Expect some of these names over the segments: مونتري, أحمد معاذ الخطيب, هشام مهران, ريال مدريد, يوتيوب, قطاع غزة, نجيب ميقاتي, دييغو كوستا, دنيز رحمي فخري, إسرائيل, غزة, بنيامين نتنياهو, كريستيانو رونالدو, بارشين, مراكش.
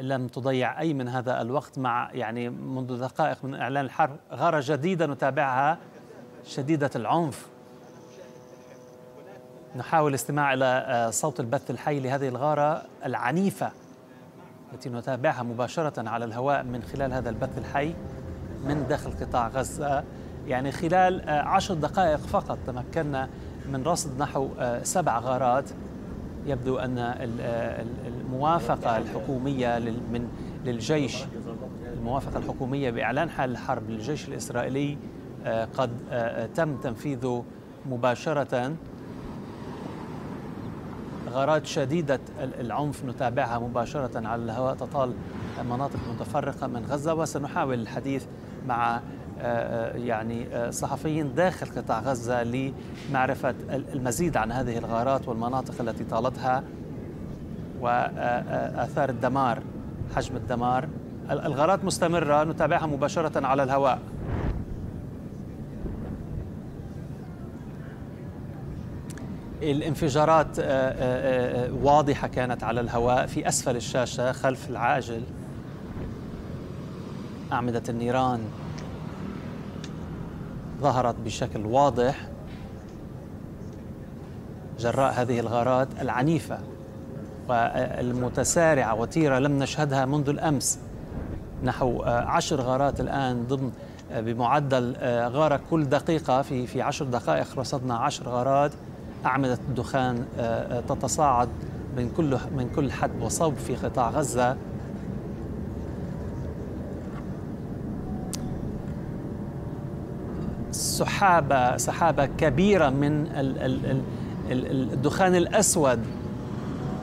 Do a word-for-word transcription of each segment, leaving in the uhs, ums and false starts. لم تضيع أي من هذا الوقت، مع يعني منذ دقائق من إعلان الحرب غارة جديدة نتابعها شديدة العنف. نحاول الاستماع إلى صوت البث الحي لهذه الغارة العنيفة التي نتابعها مباشرة على الهواء من خلال هذا البث الحي من داخل قطاع غزة. يعني خلال عشر دقائق فقط تمكنا من رصد نحو سبع غارات. يبدو أن الموافقة الحكومية من للجيش الموافقة الحكومية بإعلان حال الحرب للجيش الإسرائيلي قد تم تنفيذه مباشرة. غارات شديدة العنف نتابعها مباشرة على الهواء تطال مناطق متفرقة من غزة، وسنحاول الحديث مع يعني صحفيين داخل قطاع غزة لمعرفة المزيد عن هذه الغارات والمناطق التي طالتها وآثار الدمار، حجم الدمار. الغارات مستمرة نتابعها مباشرة على الهواء. الانفجارات واضحة كانت على الهواء في أسفل الشاشة خلف العاجل. أعمدة النيران ظهرت بشكل واضح جراء هذه الغارات العنيفة والمتسارعة وتيرة لم نشهدها منذ الأمس. نحو عشر غارات الآن ضمن بمعدل غارة كل دقيقة. في في عشر دقائق رصدنا عشر غارات. أعمدة الدخان تتصاعد من كل من كل حد وصوب في قطاع غزة. سحابة سحابة كبيرة من الدخان الأسود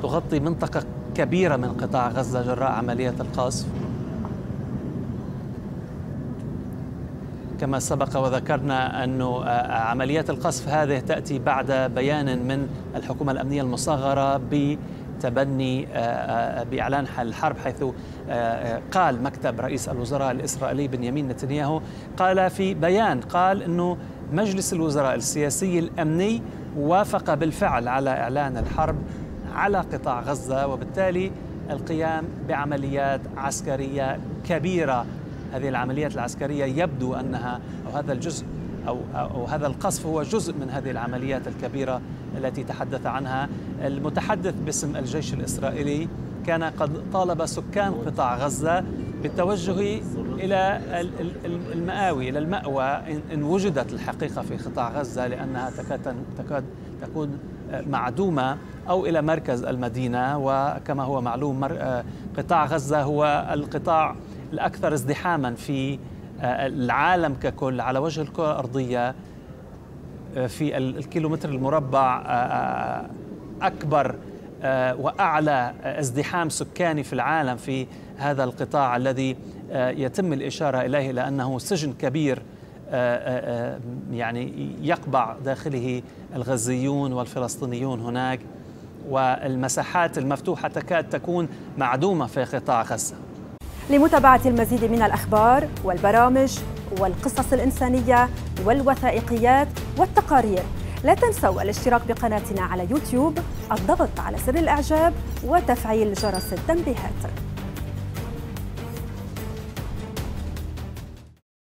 تغطي منطقة كبيرة من قطاع غزة جراء عملية القصف. كما سبق وذكرنا أن عمليات القصف هذه تأتي بعد بيان من الحكومة الأمنية المصغرة بتبني بإعلان حال الحرب، حيث قال مكتب رئيس الوزراء الإسرائيلي بنيامين نتنياهو، قال في بيان قال أنه مجلس الوزراء السياسي الأمني وافق بالفعل على إعلان الحرب على قطاع غزة، وبالتالي القيام بعمليات عسكرية كبيرة. هذه العمليات العسكرية يبدو أنها أو هذا الجزء أو, أو هذا القصف هو جزء من هذه العمليات الكبيرة التي تحدث عنها المتحدث باسم الجيش الإسرائيلي. كان قد طالب سكان قطاع غزة بالتوجه إلى المآوي إلى المأوى إن وجدت الحقيقة في قطاع غزة، لأنها تكاد تكاد تكون معدومة، أو إلى مركز المدينة. وكما هو معلوم قطاع غزة هو القطاع الأكثر ازدحاماً في العالم ككل على وجه الكرة الأرضية. في الكيلومتر المربع أكبر وأعلى ازدحام سكاني في العالم في هذا القطاع الذي يتم الإشارة إليه لأنه سجن كبير يعني يقبع داخله الغزيون والفلسطينيون هناك، والمساحات المفتوحة تكاد تكون معدومة في قطاع غزة. لمتابعة المزيد من الأخبار والبرامج والقصص الإنسانية والوثائقيات والتقارير، لا تنسوا الاشتراك بقناتنا على يوتيوب، الضغط على زر الإعجاب وتفعيل جرس التنبيهات.